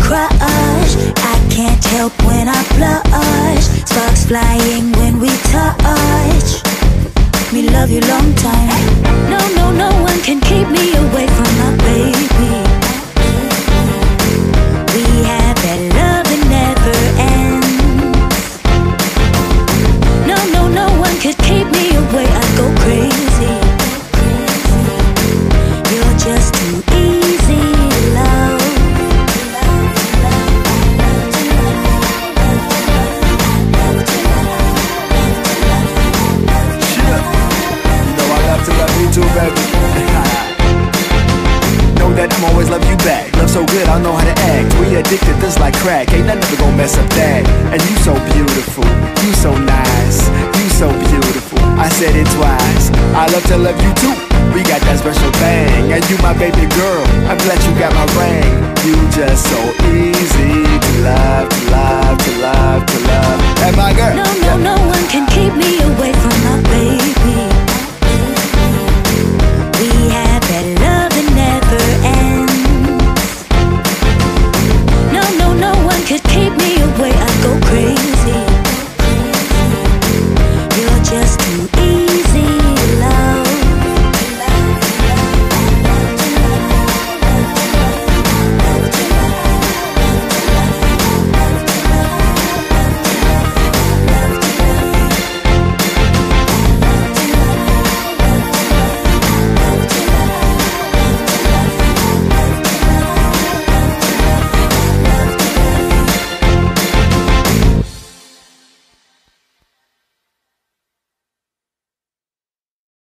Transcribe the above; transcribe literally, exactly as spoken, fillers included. Crush, I can't help when I blush. Sparks flying when we touch. Me love you long time. No, no, no one can keep me away from my baby. We have that love that never ends. No, no, no one could keep me away. I go crazy. You're just too easy. Know that I'm always love you back. Love so good, I know how to act. We addicted, this like crack. Ain't nothing ever gonna mess up that. And you so beautiful, you so nice, you so beautiful. I said it twice. I love to love you too. We got that special thing. And you my baby girl, I'm glad you got my ring. You just so easy to love, to love, to love, to love. And my girl, no, no, no one can keep me away from my baby.